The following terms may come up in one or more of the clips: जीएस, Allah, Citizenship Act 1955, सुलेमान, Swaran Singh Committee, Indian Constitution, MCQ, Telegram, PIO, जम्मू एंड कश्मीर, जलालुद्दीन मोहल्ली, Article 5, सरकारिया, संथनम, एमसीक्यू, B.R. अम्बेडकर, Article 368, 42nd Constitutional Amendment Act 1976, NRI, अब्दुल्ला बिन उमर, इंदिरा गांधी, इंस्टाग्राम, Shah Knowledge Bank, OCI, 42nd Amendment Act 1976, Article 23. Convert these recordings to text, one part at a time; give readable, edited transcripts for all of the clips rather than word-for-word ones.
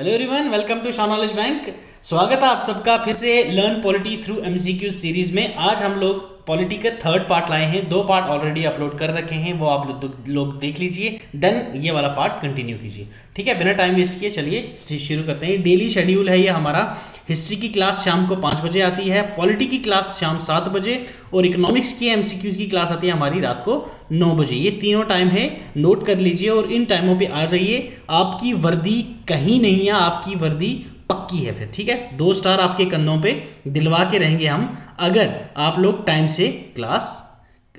Hello everyone, welcome to Shah knowledge bank. स्वागत है आप सबका फिर से learn polity through एमसीक्यू series में। आज हम लोग पॉलिटी का थर्ड पार्ट लाए हैं। दो पार्ट ऑलरेडी अपलोड कर रखे हैं, वो आप लोग देख लीजिए, देन ये वाला पार्ट कंटिन्यू कीजिए, ठीक है। बिना टाइम वेस्ट किए चलिए शुरू करते हैं। डेली शेड्यूल है ये हमारा। हिस्ट्री की क्लास शाम को 5 बजे आती है, पॉलिटी की क्लास शाम 7 बजे और इकोनॉमिक्स की एमसीक्यूज की क्लास आती है हमारी रात को 9 बजे। ये तीनों टाइम है, नोट कर लीजिए और इन टाइमों पे आ जाइए। आपकी वर्दी कहीं नहीं है, आपकी वर्दी पक्की है फिर, ठीक है। 2 स्टार आपके कंधों पे दिलवा के रहेंगे हम, अगर आप लोग टाइम से क्लास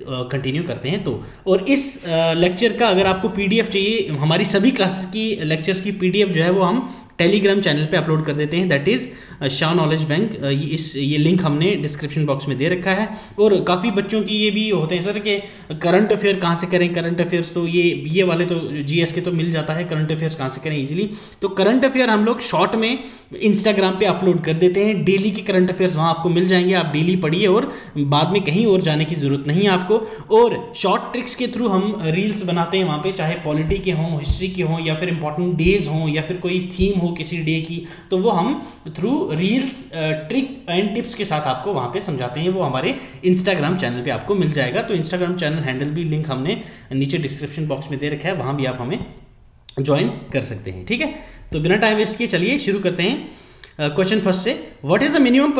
कंटिन्यू करते हैं तो। और इस लेक्चर का अगर आपको पीडीएफ चाहिए, हमारी सभी क्लासेस की लेक्चर्स की पीडीएफ जो है वो हम टेलीग्राम चैनल पे अपलोड कर देते हैं, that is Shah knowledge bank. ये लिंक हमने डिस्क्रिप्शन बॉक्स में दे रखा है। और काफ़ी बच्चों की ये भी होते हैं सर कि करंट अफेयर कहाँ से करें, करंट अफेयर्स तो ये वाले तो जीएस के तो मिल जाता है, करंट अफेयर्स कहाँ से करें इजीली। तो करंट अफेयर हम लोग शॉर्ट में इंस्टाग्राम पे अपलोड कर देते हैं। डेली के करंट अफेयर्स वहाँ आपको मिल जाएंगे, आप डेली पढ़िए और बाद में कहीं और जाने की ज़रूरत नहीं है आपको। और शॉर्ट ट्रिक्स के थ्रू हम रील्स बनाते हैं वहाँ पे, चाहे पॉलिटी के हों, हिस्ट्री के हों, या फिर इंपॉर्टेंट डेज हों, या फिर कोई थीम हो किसी डे की, तो वो हम through reels trick and tips के साथ आपको वहाँ पे समझाते हैं। वो हमारे इंस्टाग्राम चैनल पे आपको मिल जाएगा। तो इंस्टाग्राम चैनल हैंडल भी लिंक हमने नीचे डिस्क्रिप्शन बॉक्स में दे रखा है, वहाँ भी आप हमें ज्वाइन कर सकते हैं, ठीक है। तो बिना टाइम वेस्ट किए चलिए शुरू करते हैं। क्वेश्चन फर्स्ट से, what is the minimum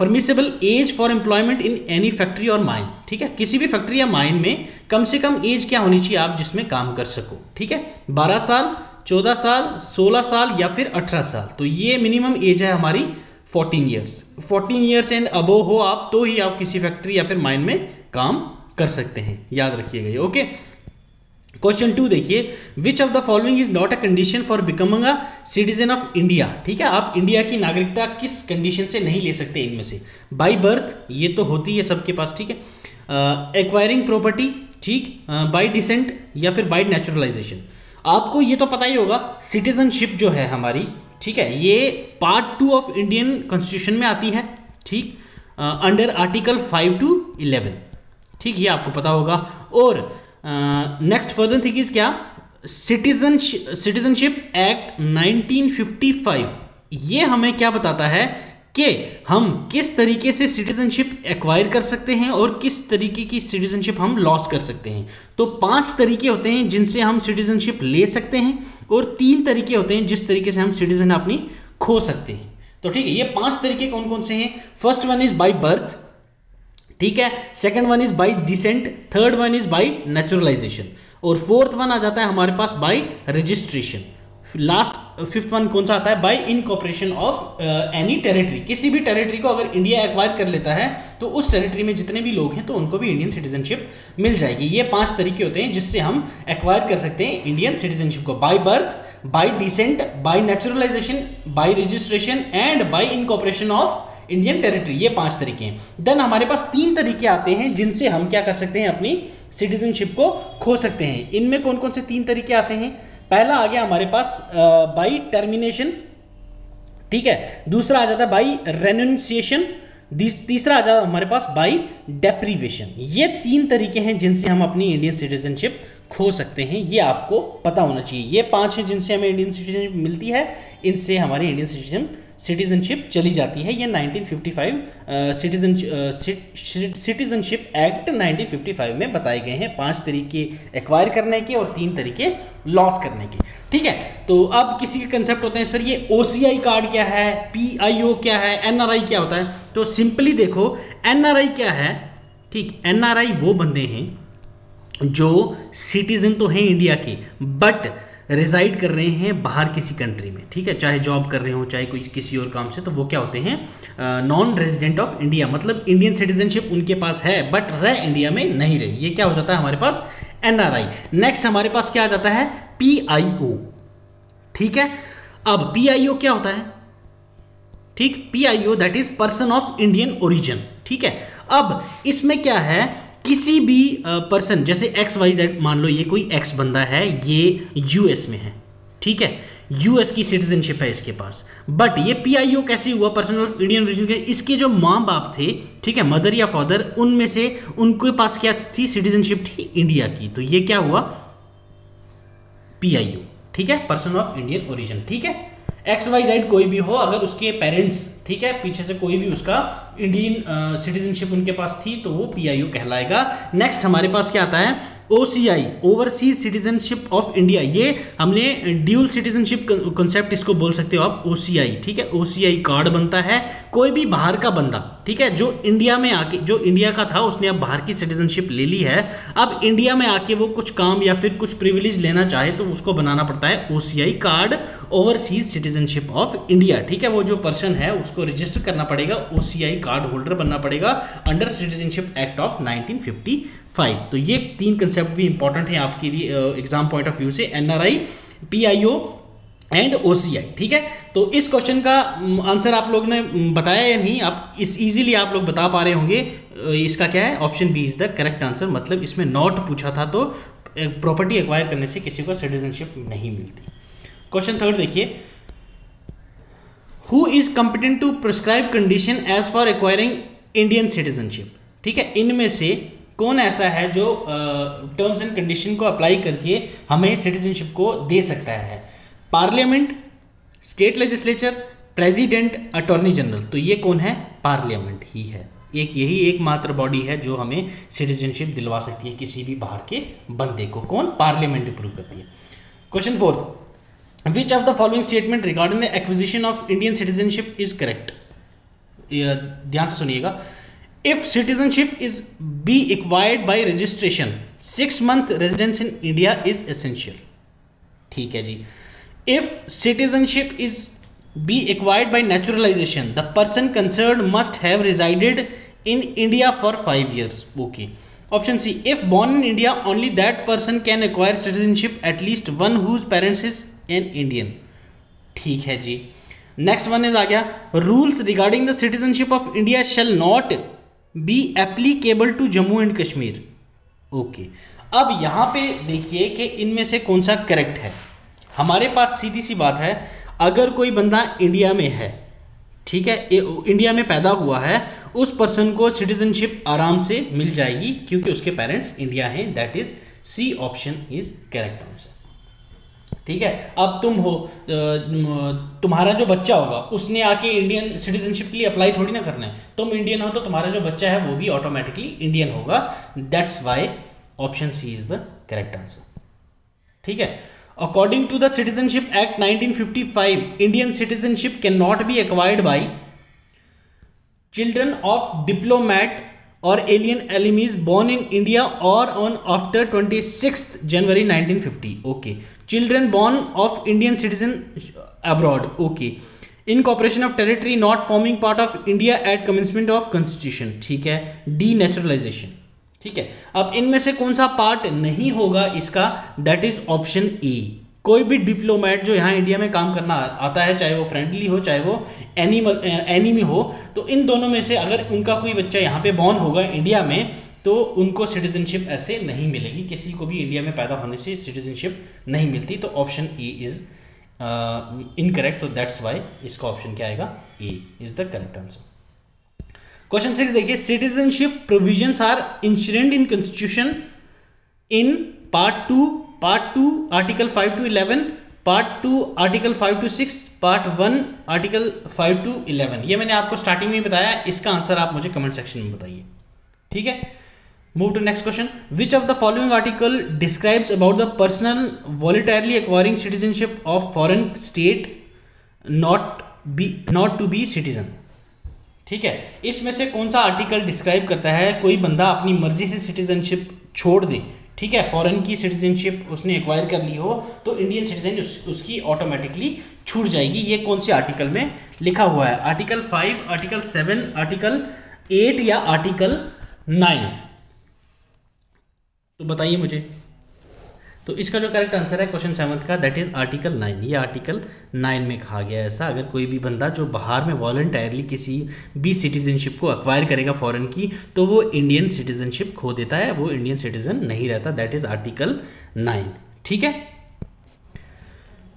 permissible age for employment in any factory और माइन, ठीक है। किसी भी फैक्ट्री या माइन में कम से कम एज क्या होनी चाहिए आप जिसमें काम कर सको, ठीक है। 12 साल, 14 साल, 16 साल या फिर 18 साल। तो ये मिनिमम एज है हमारी 14 ईयर्स एंड अबोव हो आप तो ही आप किसी फैक्ट्री या फिर माइन में काम कर सकते हैं, याद रखिएगा ये, ओके। क्वेश्चन 2 देखिए, which of the following is not a condition for becoming a citizen of India, ठीक है। आप इंडिया की नागरिकता किस कंडीशन से नहीं ले सकते इनमें से। बाय बर्थ, ये तो होती है सबके पास, ठीक है। एक्वायरिंग प्रॉपर्टी, ठीक, बाय डिसेंट या फिर बाय नेचुरलाइजेशन। आपको ये तो पता ही होगा सिटीजनशिप जो है हमारी, ठीक है, ये पार्ट 2 ऑफ इंडियन कॉन्स्टिट्यूशन में आती है, ठीक, अंडर आर्टिकल 5 to 11, ठीक, ये आपको पता होगा। और नेक्स्ट फर्दर थिंग इज क्या, सिटीजनशिप एक्ट 1955, ये हमें क्या बताता है कि हम किस तरीके से सिटीजनशिप एक्वायर कर सकते हैं और किस तरीके की सिटीजनशिप हम लॉस कर सकते हैं। तो 5 तरीके होते हैं जिनसे हम सिटीजनशिप ले सकते हैं और 3 तरीके होते हैं जिस तरीके से हम सिटीजन अपनी खो सकते हैं। तो ठीक है, ये 5 तरीके कौन कौन से हैं। First one is by birth, ठीक है। Second one is by descent, third one is by naturalisation और फोर्थ वन आ जाता है हमारे पास by registration. Last fifth one कौन सा आता है, by incorporation of any territory. किसी भी टेरिटरी को अगर इंडिया एक्वायर कर लेता है तो उस टेरिटरी में जितने भी लोग हैं तो उनको भी इंडियन सिटीजनशिप मिल जाएगी। ये 5 तरीके होते हैं जिससे हम एक्वायर कर सकते हैं इंडियन सिटीजनशिप को। By birth, by descent, by naturalisation, by registration and by incorporation of Indian territory, ये 5 तरीके हैं। देन हमारे पास 3 तरीके आते हैं जिनसे हम क्या कर सकते हैं, अपनी सिटीजनशिप को खो सकते हैं। इनमें कौन कौन से 3 तरीके आते हैं। पहला आ गया हमारे पास बाय टर्मिनेशन, ठीक है। दूसरा आ जाता है बाय रेनुन्सिएशन, तीसरा आ जाता है हमारे पास बाय डेप्रीवेशन। ये 3 तरीके हैं जिनसे हम अपनी इंडियन सिटीजनशिप खो सकते हैं, ये आपको पता होना चाहिए। ये 5 हैं जिनसे हमें इंडियन सिटीजनशिप मिलती है, इनसे हमारी इंडियन सिटीजनशिप चली जाती है। ये 1955 सिटीजनशिप एक्ट 1955 में बताए गए हैं 5 तरीके एक्वायर करने के और 3 तरीके लॉस करने के, ठीक है। तो अब किसी के कंसेप्ट होते हैं सर, ये ओसीआई कार्ड क्या है, पीआईओ क्या है, एनआरआई क्या होता है। तो सिंपली देखो एनआरआई क्या है, ठीक। एनआरआई वो बंदे हैं जो सिटीजन तो हैं इंडिया के बट रिजाइड कर रहे हैं बाहर किसी कंट्री में, ठीक है, चाहे जॉब कर रहे हो चाहे कोई किसी और काम से। तो वो क्या होते हैं, नॉन रेजिडेंट ऑफ इंडिया, मतलब इंडियन सिटीजनशिप उनके पास है बट रह इंडिया में नहीं रहे। ये क्या हो जाता है हमारे पास, एनआरआई। नेक्स्ट हमारे पास क्या आ जाता है, पीआईओ, ठीक है। अब पीआईओ क्या होता है, ठीक, PIO that is person of Indian origin, ठीक है। अब इसमें क्या है, किसी भी पर्सन जैसे XYZ, मान लो ये कोई X बंदा है, ये यूएस में है, ठीक है, यूएस की सिटीजनशिप है इसके पास, बट ये पीआईओ कैसे हुआ, पर्सन ऑफ इंडियन ओरिजिन के। इसके जो माँ बाप थे, ठीक है, मदर या फादर, उनमें से उनके पास क्या थी सिटीजनशिप, थी इंडिया की, तो ये क्या हुआ, पीआईओ, ठीक है, पर्सन ऑफ इंडियन ओरिजिन, ठीक है, एक्स वाई जेड कोई भी हो, अगर उसके पेरेंट्स, ठीक है, पीछे से कोई भी उसका इंडियन सिटीजनशिप उनके पास थी तो वो पीआईओ कहलाएगा। नेक्स्ट हमारे पास क्या आता है, OCI, overseas citizenship of India, ये हमने ड्यूल सिटीजनशिप कॉन्सेप्ट इसको बोल सकते हो आप, ओसीआई, ठीक है, ओसीआई कार्ड बनता है कोई भी बाहर का बंदा, ठीक है, जो इंडिया में आके, जो इंडिया का था उसने अब बाहर की सिटीजनशिप ले ली है, अब इंडिया में आके वो कुछ काम या फिर कुछ प्रिविलेज लेना चाहे तो उसको बनाना पड़ता है OCI card, overseas citizenship of India, ठीक है, वो जो पर्सन है उसको रजिस्टर करना पड़ेगा, ओसीआई कार्ड होल्डर बनना पड़ेगा अंडर सिटीजनशिप एक्ट ऑफ 1955। तो ये तीन कंसेप्ट भी इंपॉर्टेंट हैं आपके लिए एग्जाम पॉइंट ऑफ व्यू से, एनआरआई, पीआईओ एंड ओसीआई, ठीक है। तो इस क्वेश्चन का आंसर आप लोग ने बताया या नहीं, आप इस इजीली आप लोग बता पा रहे होंगे, इसका क्या है, option B is the correct answer, मतलब इसमें नॉट पूछा था तो प्रॉपर्टी एक्वायर करने से किसी को सिटीजनशिप नहीं मिलती। क्वेश्चन थर्ड देखिए, who is competent to prescribe condition as for acquiring Indian citizenship, ठीक है, इनमें से कौन ऐसा है जो टर्म्स एंड कंडीशन को अप्लाई करके हमें सिटीजनशिप को दे सकता है, parliament, state legislature, president, attorney general, तो ये कौन है, पार्लियामेंट ही है, एक यही एकमात्र बॉडी है जो हमें सिटीजनशिप दिलवा सकती है किसी भी बाहर के बंदे को, कौन, पार्लियामेंट अप्रूव करती है। Question fourth, which of the following statement regarding the acquisition of Indian citizenship is correct, ध्यान से सुनिएगा, If citizenship is be acquired by registration, 6 month residence in India is essential. ठीक है जी। If citizenship is be acquired by naturalization, the person concerned must have resided in India for 5 years. Okay. Option C. If born in India, only that person can acquire citizenship. At least one whose parents is an Indian. ठीक है जी। Next one is आ गया, rules regarding the citizenship of India shall not be applicable to जम्मू एंड कश्मीर। Okay, अब यहाँ पे देखिए कि इनमें से कौन सा करेक्ट है। हमारे पास सीधी सी बात है, अगर कोई बंदा इंडिया में है, ठीक है, इंडिया में पैदा हुआ है, उस पर्सन को सिटीजनशिप आराम से मिल जाएगी क्योंकि उसके पेरेंट्स इंडिया हैं, that is C option is correct answer. ठीक है, अब तुम हो, तुम्हारा जो बच्चा होगा उसने आके इंडियन सिटीजनशिप के लिए अप्लाई थोड़ी ना करना है, तुम इंडियन हो तो तुम्हारा जो बच्चा है वो भी ऑटोमेटिकली इंडियन होगा, that's why option C is the correct answer. ठीक है, according to the citizenship act 1955 Indian citizenship can not be acquired by children of diplomat और alien enemies born in India और on after 26 January 1950। Okay, children born of Indian citizen abroad, okay, incorporation of territory not forming part of India at commencement of constitution, ठीक है, D naturalisation. ठीक है, अब इनमें से कौन सा पार्ट नहीं होगा इसका, दैट इज ऑप्शन ई। कोई भी डिप्लोमेट जो यहाँ इंडिया में काम करना आता है, चाहे वो फ्रेंडली हो चाहे वो एनिमी हो, तो इन दोनों में से अगर उनका कोई बच्चा यहाँ पे बॉर्न होगा इंडिया में तो उनको सिटीजनशिप ऐसे नहीं मिलेगी, किसी को भी इंडिया में पैदा होने से सिटीजनशिप नहीं मिलती, तो ऑप्शन ई इज इनकरेक्ट, तो दैट्स वाई इसका ऑप्शन क्या आएगा, A is the correct answer. Question six देखिए, citizenship provisions are insured in constitution in part 2 article 5 to 11, part 2 article 5 to 6, part 1 article 5 to 11। ये मैंने आपको स्टार्टिंग में बताया, इसका आंसर आप मुझे कमेंट सेक्शन में बताइए। ठीक है, move to next question, which of the following article describes about the personal voluntarily acquiring citizenship of foreign state not to be citizen. ठीक है, इसमें से कौन सा आर्टिकल डिस्क्राइब करता है कोई बंदा अपनी मर्जी से सिटीजनशिप छोड़ दे, ठीक है, फॉरेन की सिटीजनशिप उसने एक्वायर कर ली हो तो इंडियन सिटीजन उसकी ऑटोमेटिकली छूट जाएगी, ये कौन से आर्टिकल में लिखा हुआ है, आर्टिकल 5, आर्टिकल 7, आर्टिकल 8 या आर्टिकल 9, तो बताइए मुझे। तो इसका जो करेक्ट आंसर है क्वेश्चन 7 का, दैट इज आर्टिकल 9, ये आर्टिकल 9 में कहा गया है ऐसा, अगर कोई भी बंदा जो बाहर में वॉलंटरली किसी भी सिटीजनशिप को अक्वायर करेगा फॉरेन की तो वो इंडियन सिटीजनशिप खो देता है, वो इंडियन सिटीजन नहीं रहता, दैट इज आर्टिकल 9। ठीक है,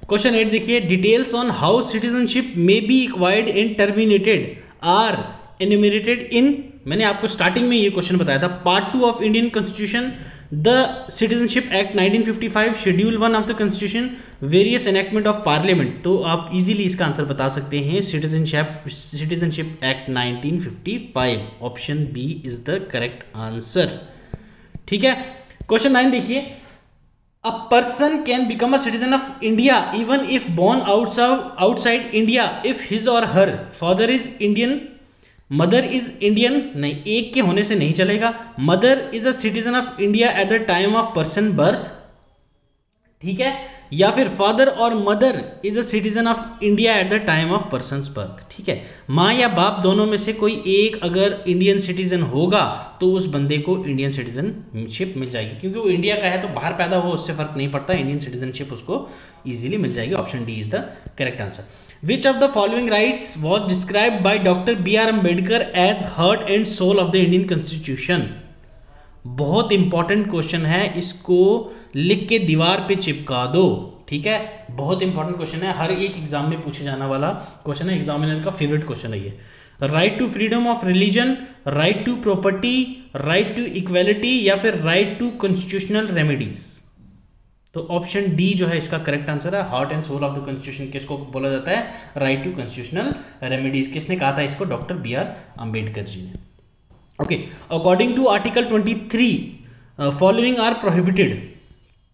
क्वेश्चन 8 देखिए, details on how citizenship may be acquired and terminated are enumerated in, मैंने आपको स्टार्टिंग में ये क्वेश्चन बताया था, part 2 of Indian constitution The Citizenship Act 1955 Schedule 1 of the Constitution, various enactment of Parliament. तो आप easily इसका आंसर बता सकते हैं Citizenship Act 1955, option B is the correct answer. ठीक है, क्वेश्चन 9 देखिए, a person can become a citizen of India even if born outside India if his or her father is Indian, mother is Indian, नहीं एक के होने से नहीं चलेगा, mother is a citizen of India at the time of person birth, ठीक है, या फिर फादर और mother is a citizen of India at the time of person birth. ठीक है, माँ या बाप दोनों में से कोई एक अगर इंडियन सिटीजन होगा तो उस बंदे को इंडियन सिटीजनशिप मिल जाएगी, क्योंकि वो इंडिया का है तो बाहर पैदा हुआ उससे फर्क नहीं पड़ता, इंडियन सिटीजनशिप उसको ईजिली मिल जाएगी। Option D is the correct answer. Which of the following rights was describe by doctor B.R. अम्बेडकर as heart and soul of the Indian constitution? बहुत इंपॉर्टेंट क्वेश्चन है, इसको लिख के दीवार पे चिपका दो। ठीक है, बहुत इंपॉर्टेंट क्वेश्चन है, हर एक एग्जाम में पूछे जाने वाला क्वेश्चन है, एग्जामिनर का फेवरेट क्वेश्चन है ये। Right to freedom of religion, right to property, right to equality या फिर राइट टू कॉन्स्टिट्यूशनल रेमेडीज। तो ऑप्शन डी जो है इसका करेक्ट आंसर है, heart and soul of the constitution किसको बोला जाता है? Right to constitutional remedies. किसने कहा था इसको? Doctor B.R. अम्बेडकर जी ने। Okay, according to article 23 following are prohibited: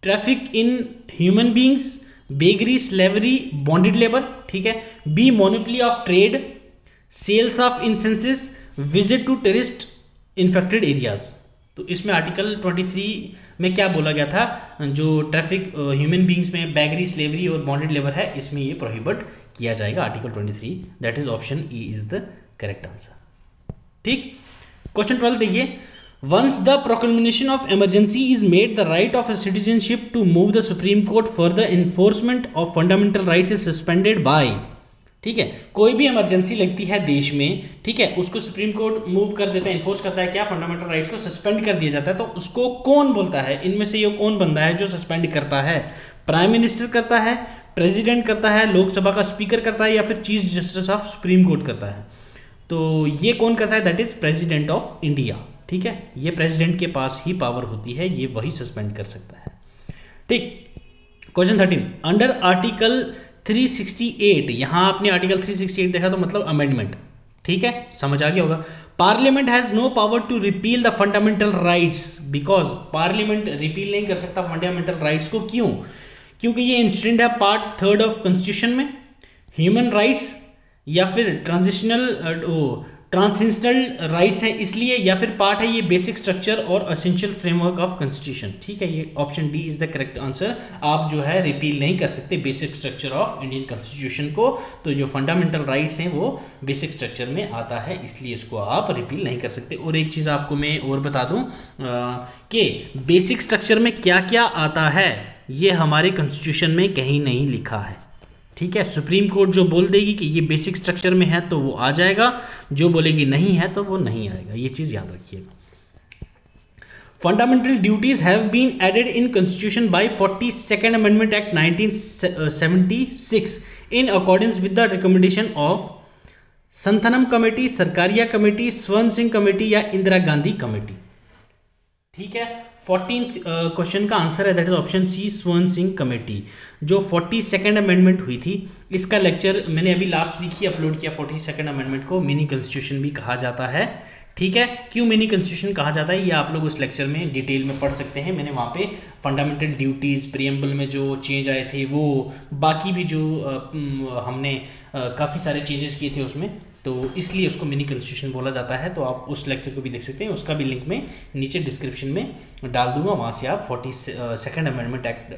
traffic in human beings, beggary, slavery, bonded labour, ठीक है, B monopoly of trade, sales of incenses, visit to terrorist infected areas. तो इसमें article 23 में क्या बोला गया था? जो ट्रैफिक ह्यूमन बींग्स में बेगरी, स्लेवरी और बॉन्डेड लेबर है, इसमें ये प्रोहिबिट किया जाएगा article 23। That is option E is the correct answer. ठीक, क्वेश्चन 12 देखिए, once the proclamation of emergency is made the right of citizenship to move the supreme court for the enforcement of fundamental rights is suspended by. ठीक है, कोई भी emergency लगती है देश में, ठीक है, उसको सुप्रीम कोर्ट मूव कर देता है, इन्फोर्स करता है क्या? फंडामेंटल राइट्स को सस्पेंड कर दिया जाता है। तो उसको कौन बोलता है? इनमें से ये कौन बंदा है जो सस्पेंड करता है? प्राइम मिनिस्टर करता है, प्रेसिडेंट करता है, लोकसभा का स्पीकर करता है या फिर chief justice of supreme court करता है? तो ये कौन करता है? That is president of India. ठीक है, ये प्रेसिडेंट के पास ही पावर होती है, ये वही सस्पेंड कर सकता है। ठीक, क्वेश्चन 13, अंडर आर्टिकल 368, यहां आपने आर्टिकल 368 देखा तो मतलब अमेंडमेंट, ठीक है, समझ आ गया होगा। Parliament has no power to repeal the fundamental rights, because parliament repeal नहीं कर सकता फंडामेंटल राइट्स को। क्यों? क्योंकि ये इंस्टेंट है पार्ट 3 ऑफ कॉन्स्टिट्यूशन में, ह्यूमन राइट्स या फिर ट्रांसिशनल राइट्स है इसलिए, या फिर पार्ट है ये बेसिक स्ट्रक्चर और असेंशियल फ्रेमवर्क ऑफ कॉन्स्टिट्यूशन। ठीक है, ये option D is the correct answer. आप जो है रिपील नहीं कर सकते basic structure of Indian constitution को, तो जो फंडामेंटल राइट्स हैं वो बेसिक स्ट्रक्चर में आता है, इसलिए इसको आप रिपील नहीं कर सकते। और एक चीज़ आपको मैं और बता दूँ कि बेसिक स्ट्रक्चर में क्या क्या आता है, ये हमारे कॉन्स्टिट्यूशन में कहीं नहीं लिखा है। ठीक है, सुप्रीम कोर्ट जो बोल देगी कि ये बेसिक स्ट्रक्चर में है तो वो आ जाएगा, जो बोलेगी नहीं है तो वो नहीं आएगा, ये चीज़ याद रखिएगा। Fundamental duties have been added in constitution by 42nd amendment act 1976 in accordance with the recommendation of संथनम committee, सरकारिया committee, Swaran Singh committee या इंदिरा गांधी कमेटी। ठीक है, 14th क्वेश्चन का आंसर है that is option C, Swaran Singh committee. जो 42nd अमेंडमेंट हुई थी, इसका lecture मैंने अभी लास्ट वीक ही अपलोड किया। 42nd अमेंडमेंट को मिनी कॉन्स्टिट्यूशन भी कहा जाता है। ठीक है, क्यों मिनी कॉन्स्टिट्यूशन कहा जाता है ये आप लोग उस लेक्चर में डिटेल में पढ़ सकते हैं। मैंने वहाँ पे फंडामेंटल ड्यूटीज़, प्रीएम्बल में जो चेंज आए थे वो, बाकी भी जो हमने काफ़ी सारे चेंजेस किए थे उसमें, तो इसलिए उसको मिनी कॉन्स्टिट्यूशन बोला जाता है। तो आप उस लेक्चर को भी देख सकते हैं, उसका भी लिंक मैं नीचे डिस्क्रिप्शन में डाल दूंगा, वहाँ से आप 42nd अमेंडमेंट एक्ट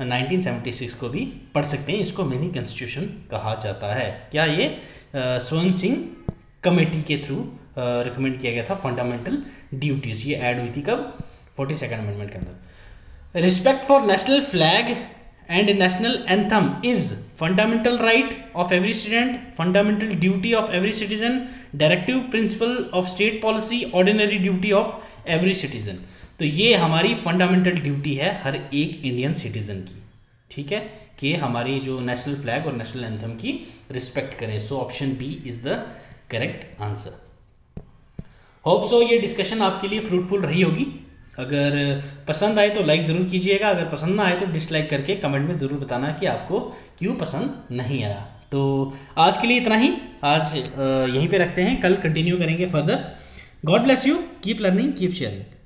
1976 को भी पढ़ सकते हैं। इसको मिनी कॉन्स्टिट्यूशन कहा जाता है। क्या ये स्वर्ण सिंह कमेटी के थ्रू रिकमेंड किया गया था फंडामेंटल ड्यूटीज़, ये ऐड हुई थी कब? 42nd अमेंडमेंट के अंदर। Respect for national flag and national anthem is fundamental right of every student, fundamental duty of every citizen, directive principle of state policy, ordinary duty of every citizen. तो ये हमारी fundamental duty है हर एक Indian citizen की, ठीक है, कि हमारी जो नेशनल फ्लैग और नेशनल एंथम की रिस्पेक्ट करें। So option B is the correct answer. Hope so ये डिस्कशन आपके लिए फ्रूटफुल रही होगी। अगर पसंद आए तो लाइक ज़रूर कीजिएगा, अगर पसंद ना आए तो डिसलाइक करके कमेंट में ज़रूर बताना कि आपको क्यों पसंद नहीं आया। तो आज के लिए इतना ही, आज यहीं पे रखते हैं, कल कंटिन्यू करेंगे further. God bless you, keep learning, keep sharing.